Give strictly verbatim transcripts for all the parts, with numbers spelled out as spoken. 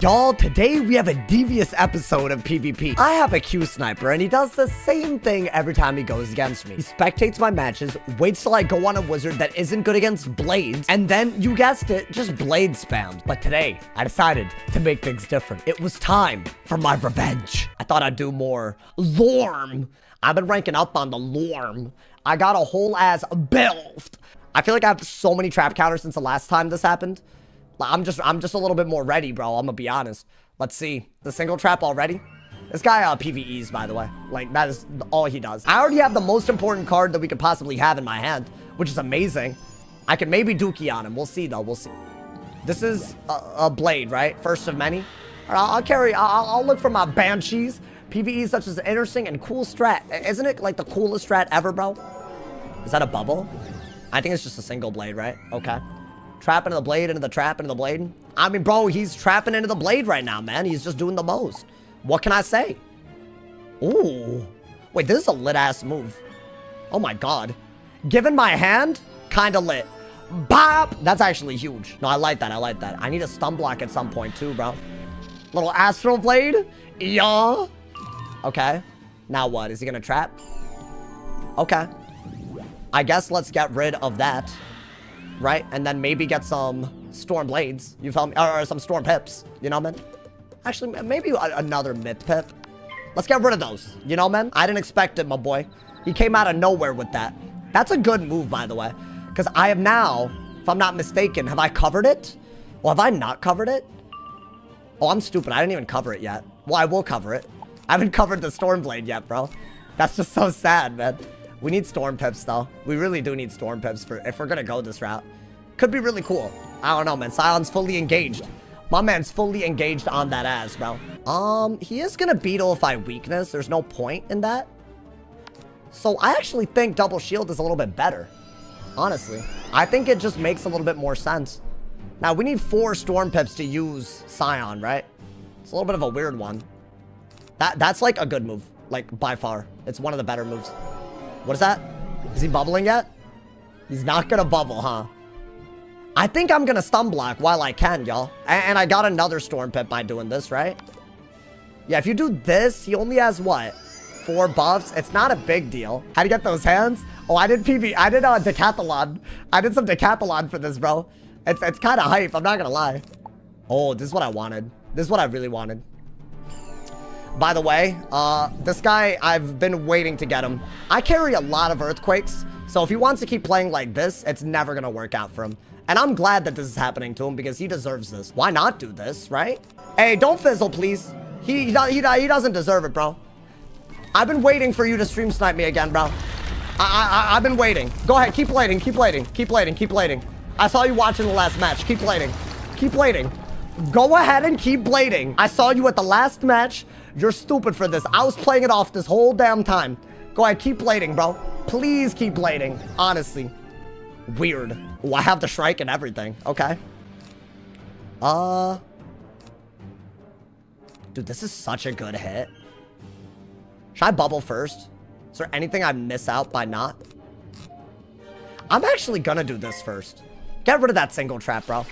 Y'all, today we have a devious episode of PvP. I have a Q-Sniper and he does the same thing every time he goes against me. He spectates my matches, waits till I go on a wizard that isn't good against blades, and then, you guessed it, just blade spam. But today, I decided to make things different. It was time for my revenge. I thought I'd do more Lorm. I've been ranking up on the Lorm. I got a whole ass build. I feel like I have so many trap counters since the last time this happened. I'm just, I'm just a little bit more ready, bro. I'm gonna be honest. Let's see. The single trap already? This guy uh, P V Es, by the way. Like, that is all he does. I already have the most important card that we could possibly have in my hand, which is amazing. I could maybe dookie on him. We'll see, though. We'll see. This is a, a blade, right? First of many. I'll, I'll carry... I'll, I'll look for my Banshees. P V Es such as an interesting and cool strat. Isn't it, like, the coolest strat ever, bro? Is that a bubble? I think it's just a single blade, right? Okay. Trap into the blade, into the trap, into the blade. I mean, bro, he's trapping into the blade right now, man. He's just doing the most. What can I say? Ooh. Wait, this is a lit-ass move. Oh, my God. Given my hand, kind of lit. Bop! That's actually huge. No, I like that. I like that. I need a stun block at some point, too, bro. Little astral blade. Yeah. Okay. Now what? Is he going to trap? Okay. I guess let's get rid of that. Right? And then maybe get some Storm Blades. You feel me? Or, or some Storm Pips. You know, man? Actually, maybe a, another Myth Pip. Let's get rid of those. You know, man? I didn't expect it, my boy. He came out of nowhere with that. That's a good move, by the way. Because I am now, if I'm not mistaken, have I covered it? Well, have I not covered it? Oh, I'm stupid. I didn't even cover it yet. Well, I will cover it. I haven't covered the Storm Blade yet, bro. That's just so sad, man. We need Storm Pips, though. We really do need Storm Pips for if we're gonna go this route. Could be really cool. I don't know, man. Scion's fully engaged. My man's fully engaged on that ass, bro. Um, he is gonna beetle if I weakness. There's no point in that. So I actually think double shield is a little bit better. Honestly. I think it just makes a little bit more sense. Now, we need four Storm Pips to use Scion, right? It's a little bit of a weird one. That That's, like, a good move. Like, by far. It's one of the better moves. What is that? Is he bubbling yet? He's not gonna bubble, huh? I think I'm gonna stun block while I can, y'all. And, and I got another Storm Pip by doing this, right? Yeah, if you do this, he only has what? Four buffs? It's not a big deal. How do you get those hands? Oh, I did P V. I did uh, decathlon. I did some decathlon for this, bro. It's, it's kind of hype. I'm not gonna lie. Oh, this is what I wanted. This is what I really wanted. By the way, uh, this guy, I've been waiting to get him. I carry a lot of Earthquakes, so if he wants to keep playing like this, it's never going to work out for him. And I'm glad that this is happening to him because he deserves this. Why not do this, right? Hey, don't fizzle, please. He, he, he, he doesn't deserve it, bro. I've been waiting for you to stream snipe me again, bro. I, I, I, I've been waiting. Go ahead, keep plating, keep plating, keep plating, keep plating. I saw you watching the last match. Keep plating. Keep plating. Go ahead and keep blading. I saw you at the last match. You're stupid for this. I was playing it off this whole damn time. Go ahead, keep blading, bro. Please keep blading. Honestly. Weird. Oh, I have the Shrike and everything. Okay. Uh. Dude, this is such a good hit. Should I bubble first? Is there anything I miss out by not? I'm actually gonna do this first. Get rid of that single trap, bro.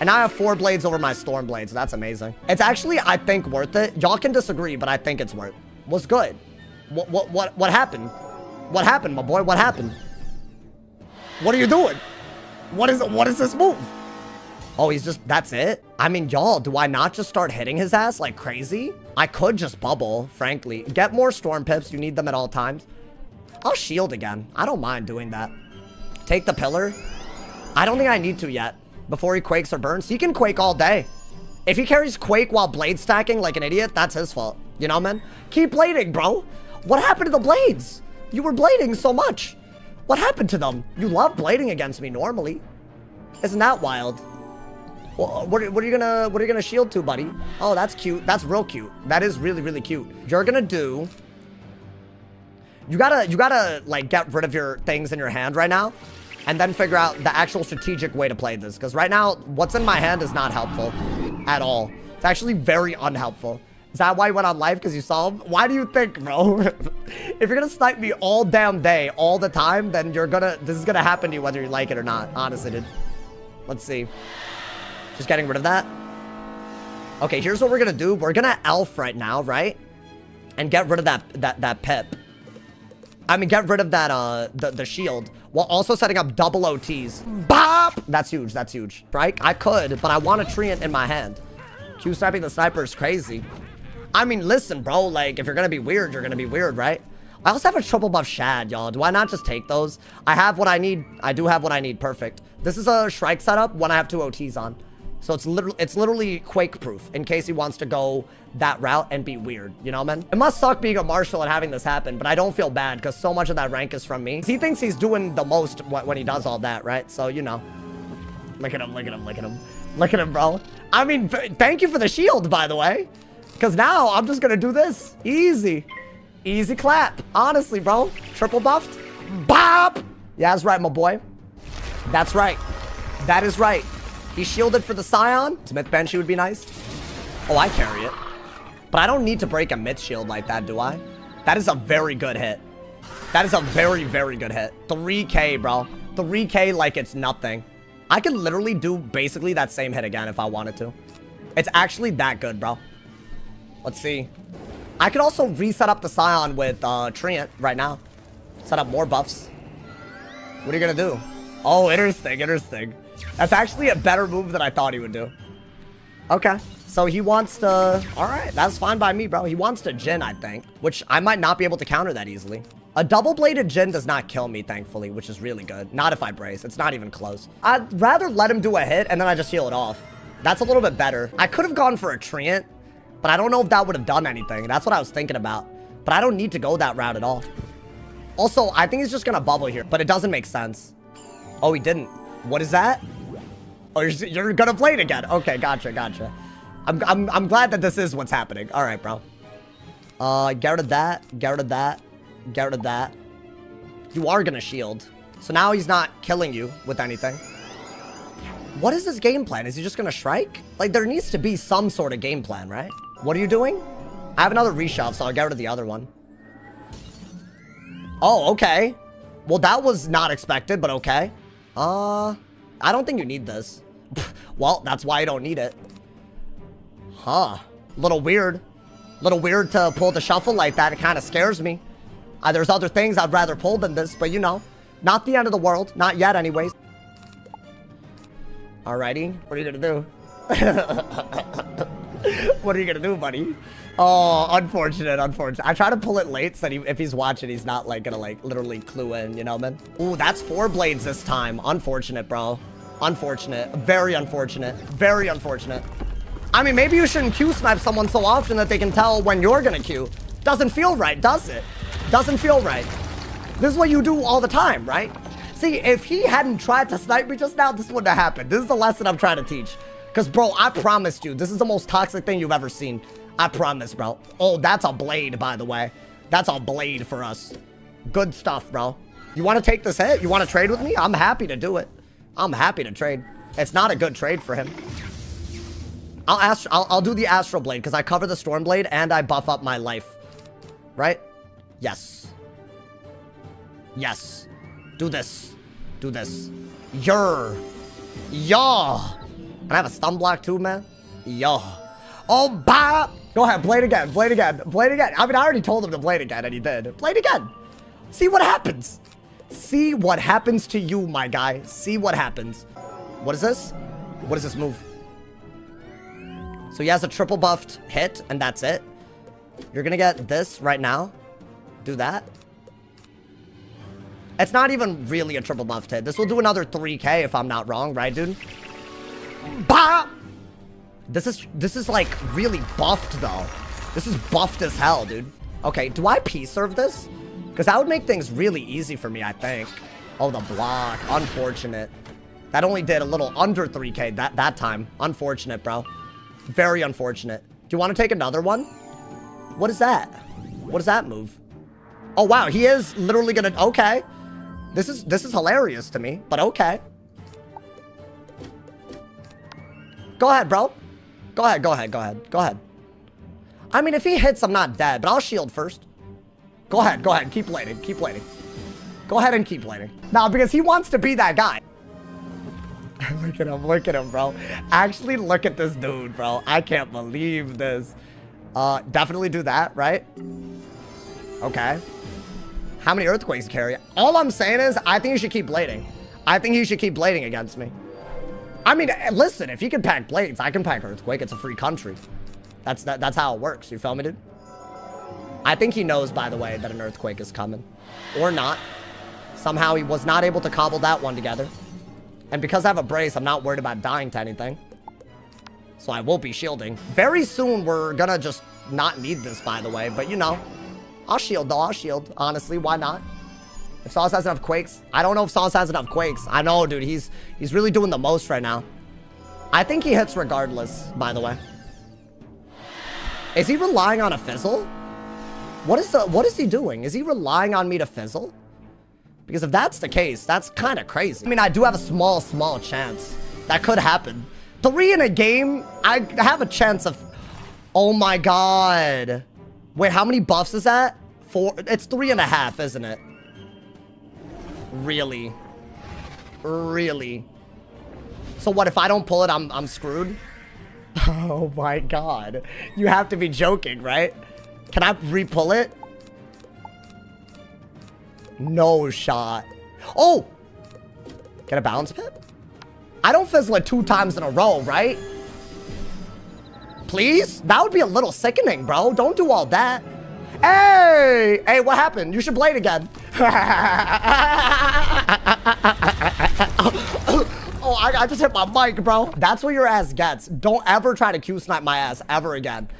And I have four blades over my Storm Blades. That's amazing. It's actually, I think, worth it. Y'all can disagree, but I think it's worth it. What's good? What, what, what, what happened? What happened, my boy? What happened? What are you doing? What is, what is this move? Oh, he's just, that's it? I mean, y'all, do I not just start hitting his ass like crazy? I could just bubble, frankly. Get more Storm Pips. You need them at all times. I'll shield again. I don't mind doing that. Take the pillar. I don't think I need to yet. Before he quakes or burns, he can quake all day. If he carries quake while blade stacking like an idiot, that's his fault. You know, man? Keep blading, bro. What happened to the blades? You were blading so much. What happened to them? You love blading against me normally. Isn't that wild? Well, what, what are you gonna what are you gonna shield to, buddy? Oh, that's cute. That's real cute. That is really, really cute. You're gonna do You gotta you gotta like get rid of your things in your hand right now. And then figure out the actual strategic way to play this. Because right now, what's in my hand is not helpful at all. It's actually very unhelpful. Is that why you went on live? Because you saw him? Why do you think, bro? If you're gonna snipe me all damn day, all the time, then you're gonna... This is gonna happen to you whether you like it or not. Honestly, dude. Let's see. Just getting rid of that. Okay, here's what we're gonna do. We're gonna elf right now, right? And get rid of that that, that pip. I mean, get rid of that, uh, the, the shield. While also setting up double O Ts. Bop! That's huge, that's huge. Right? I could, but I want a Treant in my hand. Q-sniping the sniper is crazy. I mean, listen, bro, like, if you're gonna be weird, you're gonna be weird, right? I also have a triple buff Shad, y'all. Do I not just take those? I have what I need. I do have what I need. Perfect. This is a Shrike setup when I have two O Ts on. So it's literally, it's literally quake-proof in case he wants to go that route and be weird. You know, man? It must suck being a marshal and having this happen, but I don't feel bad because so much of that rank is from me. He thinks he's doing the most when he does all that, right? So, you know. Look at him, look at him, look at him. Look at him, bro. I mean, thank you for the shield, by the way. Because now I'm just going to do this. Easy. Easy clap. Honestly, bro. Triple buffed. Bop. Yeah, that's right, my boy. That's right. That is right. He shielded for the Scion. Smith Banshee would be nice. Oh, I carry it. But I don't need to break a Myth shield like that, do I? That is a very good hit. That is a very, very good hit. three K, bro. three K like it's nothing. I could literally do basically that same hit again if I wanted to. It's actually that good, bro. Let's see. I could also reset up the Scion with uh, Treant right now. Set up more buffs. What are you going to do? Oh, interesting, interesting. That's actually a better move than I thought he would do. Okay, so he wants to... All right, that's fine by me, bro. He wants to djinn, I think, which I might not be able to counter that easily. A double-bladed djinn does not kill me, thankfully, which is really good. Not if I brace. It's not even close. I'd rather let him do a hit, and then I just heal it off. That's a little bit better. I could have gone for a Treant, but I don't know if that would have done anything. That's what I was thinking about. But I don't need to go that route at all. Also, I think he's just going to bubble here, but it doesn't make sense. Oh, he didn't. What is that? Oh, you're, you're gonna blade again. Okay, gotcha, gotcha. I'm, I'm, I'm glad that this is what's happening. All right, bro. Uh, get rid of that. Get rid of that. Get rid of that. You are gonna shield. So now he's not killing you with anything. What is his game plan? Is he just gonna Shrike? Like, there needs to be some sort of game plan, right? What are you doing? I have another reshove, so I'll get rid of the other one. Oh, okay. Well, that was not expected, but okay. Uh, I don't think you need this. Well, that's why I don't need it. Huh. Little weird. Little weird to pull the shuffle like that. It kind of scares me. Uh, there's other things I'd rather pull than this, but you know. Not the end of the world. Not yet, anyways. Alrighty. What are you gonna do? What are you gonna do, buddy? Oh, unfortunate, unfortunate. I try to pull it late so that he, if he's watching, he's not, like, gonna, like, literally clue in, you know, man? Ooh, that's four blades this time. Unfortunate, bro. Unfortunate. Very unfortunate. Very unfortunate. I mean, maybe you shouldn't Q-snipe someone so often that they can tell when you're gonna Q. Doesn't feel right, does it? Doesn't feel right. This is what you do all the time, right? See, if he hadn't tried to snipe me just now, this wouldn't have happened. This is the lesson I'm trying to teach. Because, bro, I promised you, this is the most toxic thing you've ever seen. I promise, bro. Oh, that's a blade, by the way. That's a blade for us. Good stuff, bro. You want to take this hit? You want to trade with me? I'm happy to do it. I'm happy to trade. It's not a good trade for him. I'll astro I'll, I'll do the Astral Blade because I cover the Storm Blade and I buff up my life. Right? Yes. Yes. Do this. Do this. Yer. Yaw. And I have a stun block too, man. Yaw. Oh, bop. Go ahead, blade again, blade again, blade again. I mean, I already told him to blade again, and he did. Blade again. See what happens. See what happens to you, my guy. See what happens. What is this? What is this move? So he has a triple buffed hit, and that's it. You're going to get this right now. Do that. It's not even really a triple buffed hit. This will do another three K if I'm not wrong, right, dude? Bop. This is, this is like really buffed though. This is buffed as hell, dude. Okay, do I P-serve this? Because that would make things really easy for me, I think. Oh, the block. Unfortunate. That only did a little under three K that, that time. Unfortunate, bro. Very unfortunate. Do you want to take another one? What is that? What is that move? Oh, wow. He is literally going to... Okay. This is, this is hilarious to me, but okay. Go ahead, bro. Go ahead, go ahead, go ahead, go ahead. I mean, if he hits, I'm not dead, but I'll shield first. Go ahead, go ahead, keep laning, keep laning. Go ahead and keep laning. Nah, because he wants to be that guy. Look at him, look at him, bro. Actually, look at this dude, bro. I can't believe this. Uh, definitely do that, right? Okay. How many earthquakes carry? All I'm saying is, I think you should keep blading. I think you should keep blading against me. I mean, listen, if you can pack blades, I can pack earthquake. It's a free country. That's that, that's how it works. You feel me, dude? I think he knows, by the way, that an earthquake is coming. Or not. Somehow he was not able to cobble that one together. And because I have a brace, I'm not worried about dying to anything. So I won't be shielding. Very soon, we're gonna just not need this, by the way. But, you know, I'll shield, though. I'll shield. Honestly, why not? If Sauce has enough quakes. I don't know if Sauce has enough quakes. I know, dude. He's, he's really doing the most right now. I think he hits regardless, by the way. Is he relying on a fizzle? What is the, what is he doing? Is he relying on me to fizzle? Because if that's the case, that's kind of crazy. I mean, I do have a small, small chance. That could happen. Three in a game, I have a chance of... Oh my god. Wait, how many buffs is that? Four. It's three and a half, isn't it? Really? Really? So what, if I don't pull it, I'm, I'm screwed? Oh my god. You have to be joking, right? Can I re-pull it? No shot. Oh! Get a bounce pip? I don't fizzle it two times in a row, right? Please? That would be a little sickening, bro. Don't do all that. Hey! Hey, what happened? You should blade again. Oh, I, I just hit my mic, bro. That's what your ass gets. Don't ever try to Q-snipe my ass ever again.